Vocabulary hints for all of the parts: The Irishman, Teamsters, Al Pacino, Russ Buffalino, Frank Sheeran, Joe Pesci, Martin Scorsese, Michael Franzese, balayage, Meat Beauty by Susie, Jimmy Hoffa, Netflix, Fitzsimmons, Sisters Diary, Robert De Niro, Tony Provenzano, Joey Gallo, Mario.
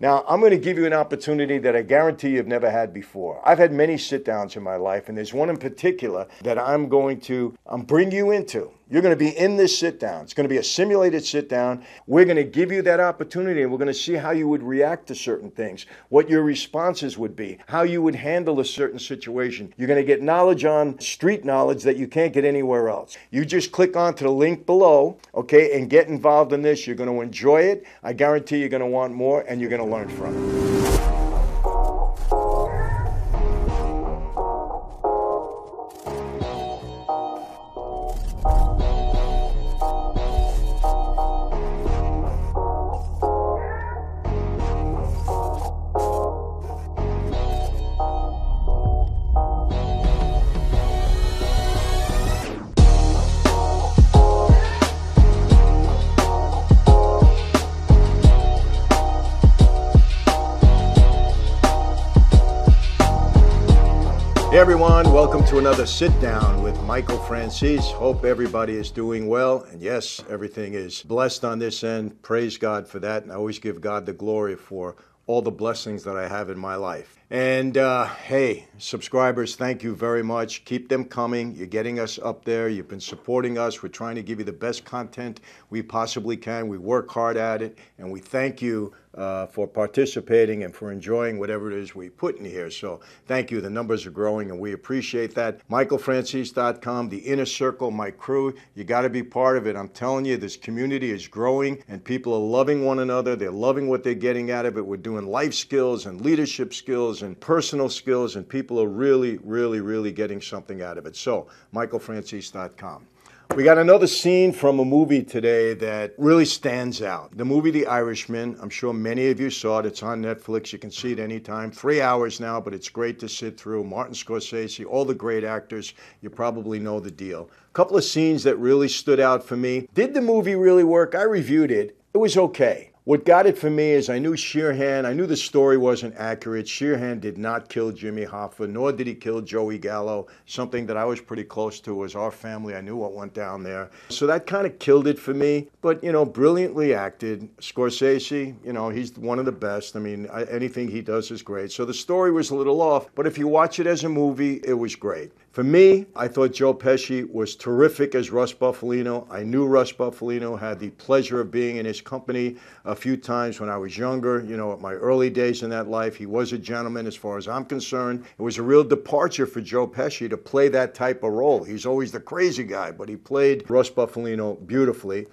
Now, I'm going to give you an opportunity that I guarantee you've never had before. I've had many sit-downs in my life, and there's one in particular that I'm going to bring you into. You're going to be in this sit-down. It's going to be a simulated sit-down. We're going to give you that opportunity, and we're going to see how you would react to certain things, what your responses would be, how you would handle a certain situation. You're going to get knowledge on street knowledge that you can't get anywhere else. You just click onto the link below, okay, and get involved in this. You're going to enjoy it. I guarantee you're going to want more, and you're going to learn from it. Hey everyone, welcome to another sit down with Michael Franzese. Hope everybody is doing well. And yes, everything is blessed on this end. Praise God for that. And I always give God the glory for all the blessings that I have in my life. And hey, subscribers, thank you very much. Keep them coming. You're getting us up there. You've been supporting us. We're trying to give you the best content we possibly can. We work hard at it. And we thank you for participating and for enjoying whatever it is we put in here. So thank you. The numbers are growing and we appreciate that. MichaelFranzese.com, the inner circle, my crew. You got to be part of it. I'm telling you, this community is growing and people are loving one another. They're loving what they're getting out of it. We're doing life skills and leadership skills and personal skills, and people are really, really, really getting something out of it. So MichaelFranzese.com. We got another scene from a movie today that really stands out. The movie The Irishman, I'm sure many of you saw it. It's on Netflix. You can see it anytime. 3 hours now, but it's great to sit through. Martin Scorsese, all the great actors. You probably know the deal. A couple of scenes that really stood out for me. Did the movie really work? I reviewed it. It was okay. What got it for me is I knew Sheeran, I knew the story wasn't accurate. Sheeran did not kill Jimmy Hoffa, nor did he kill Joey Gallo, something that I was pretty close to was our family. I knew what went down there. So that kind of killed it for me, but, you know, brilliantly acted. Scorsese, you know, he's one of the best. I mean, anything he does is great. So the story was a little off, but if you watch it as a movie, it was great. For me, I thought Joe Pesci was terrific as Russ Buffalino. I knew Russ Buffalino, had the pleasure of being in his company a few times when I was younger, you know, at my early days in that life. He was a gentleman as far as I'm concerned. It was a real departure for Joe Pesci to play that type of role. He's always the crazy guy, but he played Russ Buffalino beautifully.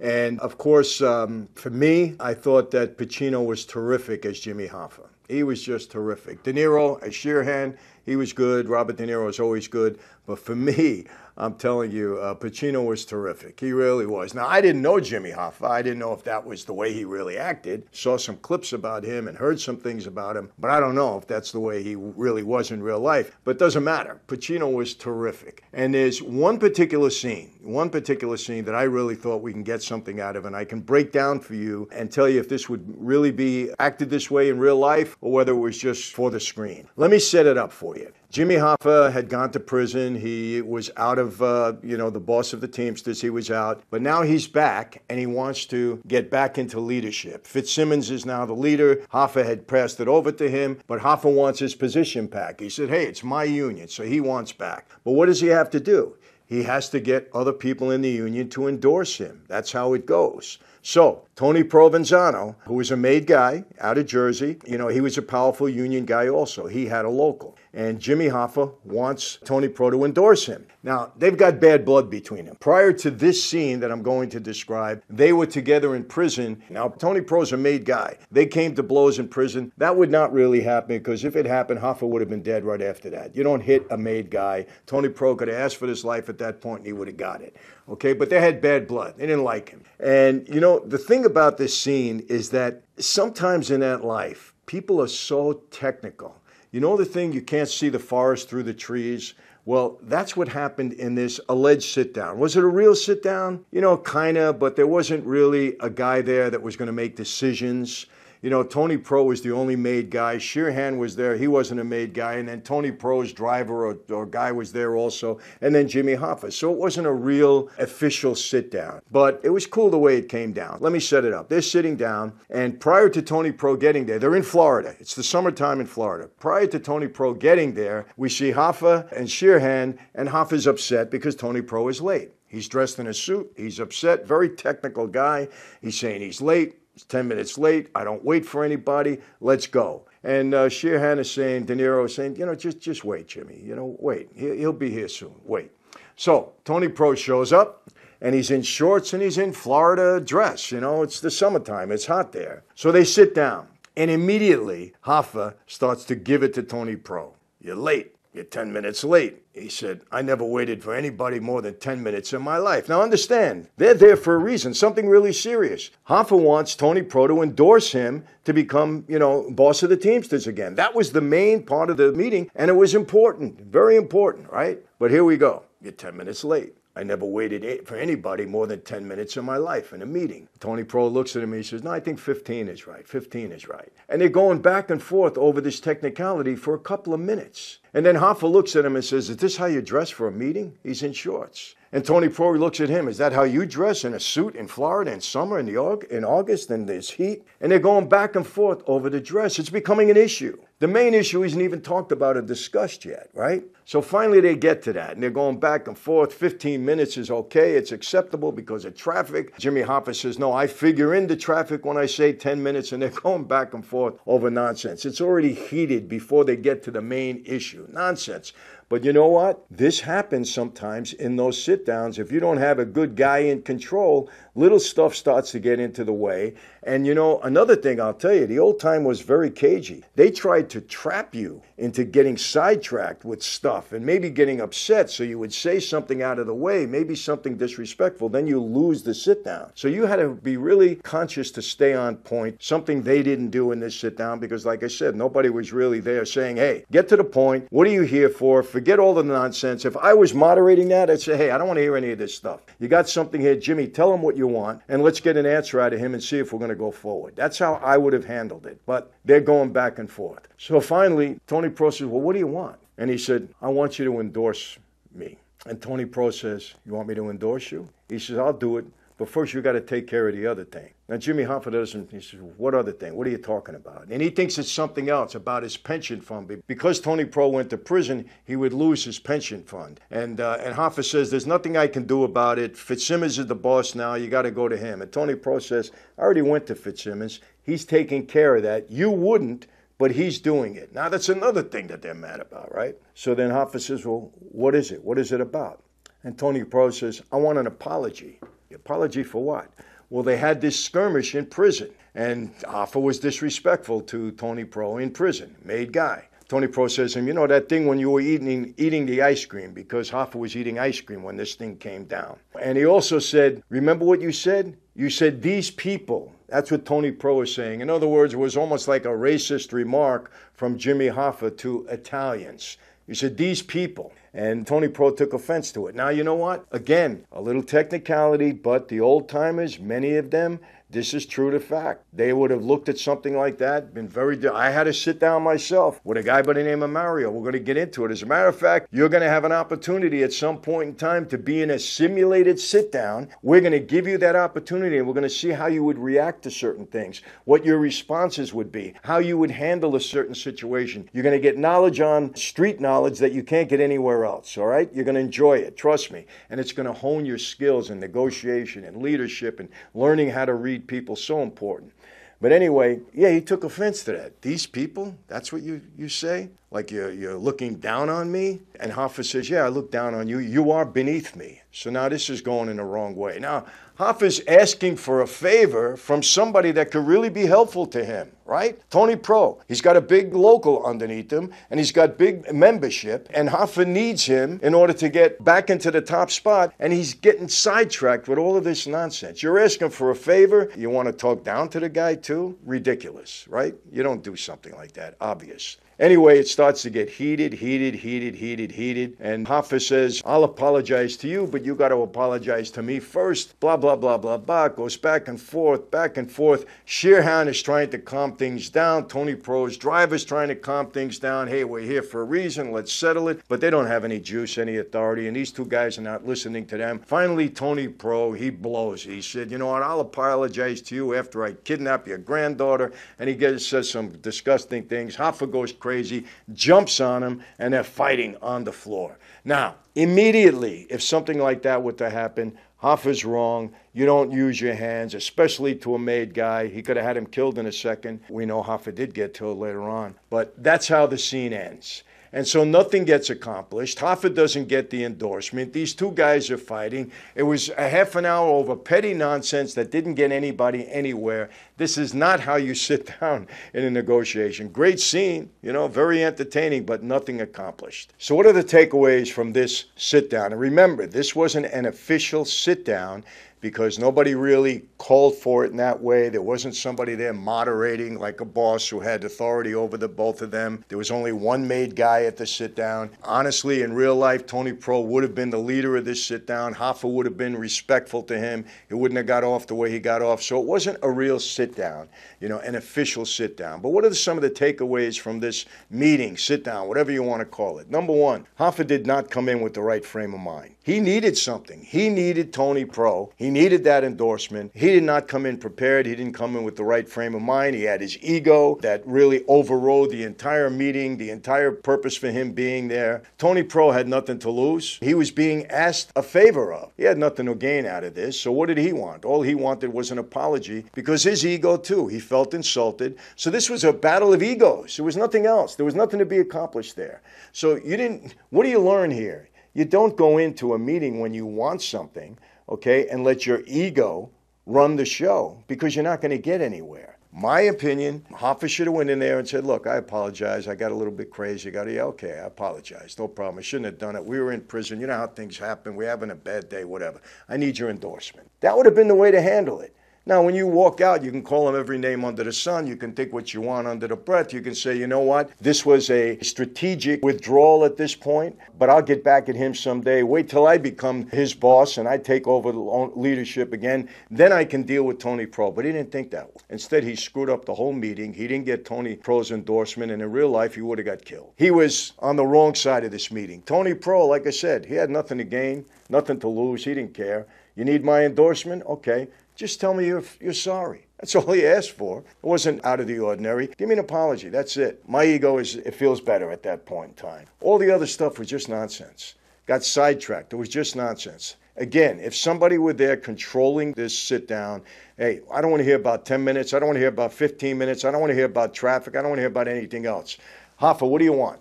And of course, for me, I thought that Pacino was terrific as Jimmy Hoffa. He was just terrific. De Niro as Sheeran, he was good. Robert De Niro is always good. But for me, I'm telling you, Pacino was terrific. He really was. Now, I didn't know Jimmy Hoffa. I didn't know if that was the way he really acted. Saw some clips about him and heard some things about him. But I don't know if that's the way he really was in real life. But it doesn't matter. Pacino was terrific. And there's one particular scene that I really thought we can get something out of. And I can break down for you and tell you if this would really be acted this way in real life, or whether it was just for the screen. Let me set it up for you. Jimmy Hoffa had gone to prison. He was out of, you know, the boss of the Teamsters. He was out. But now he's back, and he wants to get back into leadership. Fitzsimmons is now the leader. Hoffa had passed it over to him, but Hoffa wants his position back. He said, hey, it's my union, so he wants back. But what does he have to do? He has to get other people in the union to endorse him. That's how it goes. So Tony Provenzano, who was a made guy out of Jersey, you know, he was a powerful union guy also. He had a local. And Jimmy Hoffa wants Tony Pro to endorse him. Now, they've got bad blood between them. Prior to this scene that I'm going to describe, they were together in prison. Now, Tony Pro's a made guy. They came to blows in prison. That would not really happen, because if it happened, Hoffa would have been dead right after that. You don't hit a made guy. Tony Pro could have asked for his life at that point, and he would have got it. Okay, but they had bad blood. They didn't like him. And, you know, the thing about this scene is that sometimes in that life, people are so technical. You know the thing, you can't see the forest through the trees? Well, that's what happened in this alleged sit-down. Was it a real sit-down? You know, kind of, but there wasn't really a guy there that was going to make decisions. You know, Tony Pro was the only made guy. Sheerhan was there. He wasn't a made guy. And then Tony Pro's driver or guy was there also. And then Jimmy Hoffa. So it wasn't a real official sit-down. But it was cool the way it came down. Let me set it up. They're sitting down. And prior to Tony Pro getting there, they're in Florida. It's the summertime in Florida. Prior to Tony Pro getting there, we see Hoffa and Sheerhan. And Hoffa's upset because Tony Pro is late. He's dressed in a suit. He's upset. Very technical guy. He's saying he's late. It's 10 minutes late. I don't wait for anybody. Let's go. And Sheerhan is saying, De Niro is saying, you know, just wait, Jimmy. You know, wait. He'll be here soon. Wait. So Tony Pro shows up, and he's in shorts, and he's in Florida dress. You know, it's the summertime. It's hot there. So they sit down, and immediately Hoffa starts to give it to Tony Pro. You're late. You're 10 minutes late. He said, I never waited for anybody more than 10 minutes in my life. Now understand, they're there for a reason, something really serious. Hoffa wants Tony Pro to endorse him to become, you know, boss of the Teamsters again. That was the main part of the meeting, and it was important, very important, right? But here we go. You're 10 minutes late. I never waited for anybody more than 10 minutes in my life in a meeting. Tony Pro looks at him and he says, no, I think 15 is right. 15 is right. And they're going back and forth over this technicality for a couple of minutes. And then Hoffa looks at him and says, is this how you dress for a meeting? He's in shorts. And Tony Pro looks at him, is that how you dress, in a suit in Florida in summer, in August, and there's heat? And they're going back and forth over the dress. It's becoming an issue. The main issue isn't even talked about or discussed yet, right? So finally they get to that, and they're going back and forth. 15 minutes is okay. It's acceptable because of traffic. Jimmy Hoffa says, no, I figure in the traffic when I say 10 minutes, and they're going back and forth over nonsense. It's already heated before they get to the main issue. Nonsense. But you know what? This happens sometimes in those sit-downs. If you don't have a good guy in control, little stuff starts to get into the way. And you know, another thing I'll tell you, the old time was very cagey. They tried to trap you into getting sidetracked with stuff and maybe getting upset, so you would say something out of the way, maybe something disrespectful, then you lose the sit-down. So you had to be really conscious to stay on point, something they didn't do in this sit-down, because like I said, nobody was really there saying, hey, get to the point. What are you here for? Forget all the nonsense. If I was moderating that, I'd say, hey, I don't want to hear any of this stuff. You got something here, Jimmy, tell him what you want, and let's get an answer out of him and see if we're going to go forward. That's how I would have handled it. But they're going back and forth. So finally, Tony Pro says, well, what do you want? And he said, I want you to endorse me. And Tony Pro says, you want me to endorse you? He says, I'll do it. But first, you got to take care of the other thing. Now, Jimmy Hoffa doesn't, he says, what other thing? What are you talking about? And he thinks it's something else about his pension fund. Because Tony Pro went to prison, he would lose his pension fund. And Hoffa says, there's nothing I can do about it. Fitzsimmons is the boss now. You got to go to him. And Tony Pro says, I already went to Fitzsimmons. He's taking care of that. You wouldn't, but he's doing it. Now, that's another thing that they're mad about, right? So then Hoffa says, well, what is it? What is it about? And Tony Pro says, I want an apology. Apology for what? Well, they had this skirmish in prison, and Hoffa was disrespectful to Tony Pro in prison, made guy. Tony Pro says to him, you know that thing when you were eating the ice cream, because Hoffa was eating ice cream when this thing came down. And he also said, remember what you said? You said these people. That's what Tony Pro is saying. In other words, it was almost like a racist remark from Jimmy Hoffa to Italians. You said these people. And Tony Pro took offense to it. Now, you know what? Again, a little technicality, but the old-timers, many of them, this is true to fact. They would have looked at something like that, been very... I had to sit down myself with a guy by the name of Mario. We're going to get into it. As a matter of fact, you're going to have an opportunity at some point in time to be in a simulated sit-down. We're going to give you that opportunity, and we're going to see how you would react to certain things, what your responses would be, how you would handle a certain situation. You're going to get knowledge on street knowledge that you can't get anywhere else, all right? You're going to enjoy it, trust me. And it's going to hone your skills in negotiation and leadership and learning how to read people, so important. But anyway, yeah, he took offense to that. These people, that's what you say? Like you're looking down on me? And Hoffa says, yeah, I look down on you. You are beneath me. So now this is going in the wrong way. Now, Hoffa's asking for a favor from somebody that could really be helpful to him, right? Tony Pro. He's got a big local underneath him, and he's got big membership, and Hoffa needs him in order to get back into the top spot, and he's getting sidetracked with all of this nonsense. You're asking for a favor. You want to talk down to the guy, too? Ridiculous, right? You don't do something like that, obvious. Anyway, it starts to get heated, and Hoffa says, I'll apologize to you, but you got to apologize to me first. Blah, blah, blah, blah, blah. Goes back and forth. Sheerhan is trying to calm things down. Tony Pro's driver's trying to calm things down. Hey, we're here for a reason. Let's settle it. But they don't have any juice, any authority, and these two guys are not listening to them. Finally, Tony Pro, he blows. He said, you know what, I'll apologize to you after I kidnap your granddaughter. And he says some disgusting things. Hoffa goes crazy, jumps on him, and they're fighting on the floor. Now, immediately, if something like that were to happen, Hoffa's wrong. You don't use your hands, especially to a made guy. He could have had him killed in a second. We know Hoffa did get killed later on, but that's how the scene ends. And so nothing gets accomplished. Hoffa doesn't get the endorsement. These two guys are fighting. It was a half an hour over petty nonsense that didn't get anybody anywhere. This is not how you sit down in a negotiation. Great scene, you know, very entertaining, but nothing accomplished. So what are the takeaways from this sit-down? And remember, this wasn't an official sit-down, because nobody really called for it in that way. There wasn't somebody there moderating like a boss who had authority over the both of them. There was only one made guy at the sit-down. Honestly, in real life, Tony Pro would have been the leader of this sit-down. Hoffa would have been respectful to him. He wouldn't have got off the way he got off. So it wasn't a real sit-down, you know, an official sit-down. But what are some of the takeaways from this meeting, sit-down, whatever you want to call it? Number one, Hoffa did not come in with the right frame of mind. He needed something. He needed Tony Pro. He needed that endorsement. He did not come in prepared. He didn't come in with the right frame of mind. He had his ego that really overrode the entire meeting, the entire purpose for him being there. Tony Pro had nothing to lose. He was being asked a favor of. He had nothing to gain out of this. So what did he want? All he wanted was an apology, because his ego too, he felt insulted. So this was a battle of egos. There was nothing else. There was nothing to be accomplished there. So you didn't, what do you learn here? You don't go into a meeting when you want something, okay, and let your ego run the show, because you're not going to get anywhere. My opinion, Hoffa should have went in there and said, look, I apologize. I got a little bit crazy. Okay, I apologize. No problem. I shouldn't have done it. We were in prison. You know how things happen. We're having a bad day, whatever. I need your endorsement. That would have been the way to handle it. Now, when you walk out, you can call them every name under the sun. You can think what you want under the breath. You can say, you know what? This was a strategic withdrawal at this point, but I'll get back at him someday. Wait till I become his boss and I take over the leadership again. Then I can deal with Tony Pro. But he didn't think that way. Instead, he screwed up the whole meeting. He didn't get Tony Pro's endorsement, and in real life, he would have got killed. He was on the wrong side of this meeting. Tony Pro, like I said, he had nothing to gain, nothing to lose. He didn't care. You need my endorsement? Okay. Just tell me you're sorry. That's all he asked for. It wasn't out of the ordinary. Give me an apology. That's it. My ego, it feels better at that point in time. All the other stuff was just nonsense. Got sidetracked. It was just nonsense. Again, if somebody were there controlling this sit-down, hey, I don't want to hear about 10 minutes. I don't want to hear about 15 minutes. I don't want to hear about traffic. I don't want to hear about anything else. Hoffa, what do you want?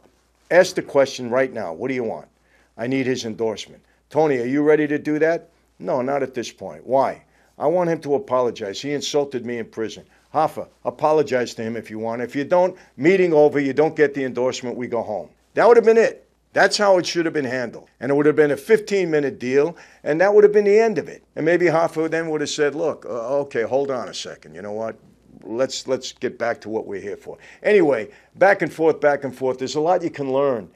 Ask the question right now. What do you want? I need his endorsement. Tony, are you ready to do that? No, not at this point. Why? I want him to apologize. He insulted me in prison. Hoffa, apologize to him if you want. If you don't, meeting over, you don't get the endorsement, we go home. That would have been it. That's how it should have been handled. And it would have been a 15-minute deal, and that would have been the end of it. And maybe Hoffa then would have said, look, okay, hold on a second. You know what? Let's get back to what we're here for. Anyway, back and forth. There's a lot you can learn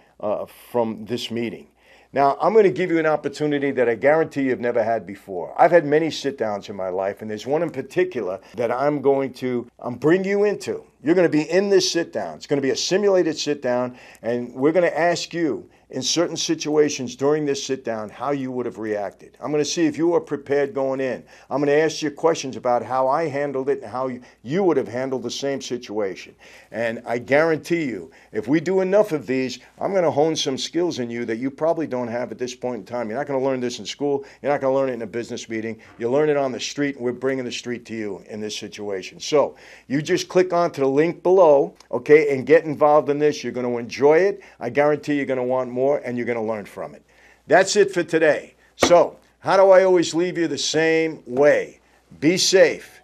from this meeting. Now, I'm going to give you an opportunity that I guarantee you've never had before. I've had many sit-downs in my life, and there's one in particular that I'm going to bring you into. You're going to be in this sit-down. It's going to be a simulated sit-down, and we're going to ask you in certain situations during this sit-down how you would have reacted. I'm going to see if you are prepared going in. I'm going to ask you questions about how I handled it and how you would have handled the same situation. And I guarantee you, if we do enough of these, I'm going to hone some skills in you that you probably don't have at this point in time. You're not going to learn this in school. You're not going to learn it in a business meeting. You learn it on the street, and we're bringing the street to you in this situation. So you just click onto the link below, okay, and get involved in this. You're going to enjoy it. I guarantee you're going to want more, and you're going to learn from it. That's it for today. So, how do I always leave you the same way? Be safe.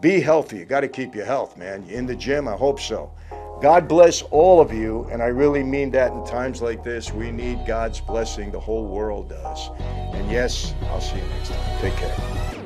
Be healthy. You got to keep your health, man. You're in the gym? I hope so. God bless all of you, and I really mean that. In times like this, we need God's blessing. The whole world does. And yes, I'll see you next time. Take care.